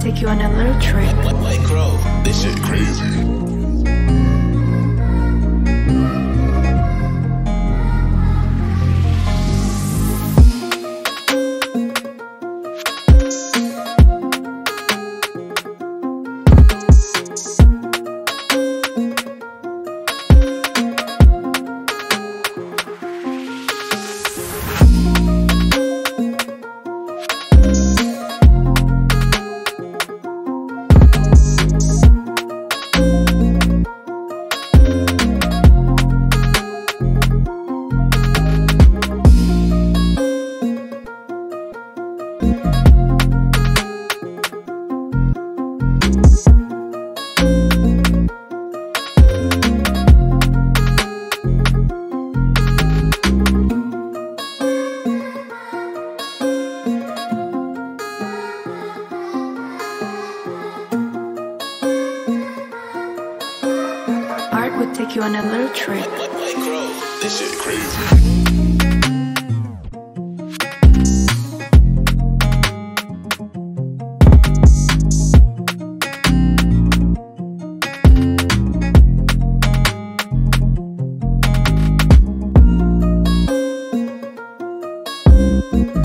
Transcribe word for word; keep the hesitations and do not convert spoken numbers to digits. take you on a little trip. Like Crow, this shit crazy. Would take you on a little trip. Like, like, like this shit crazy. Mm-hmm.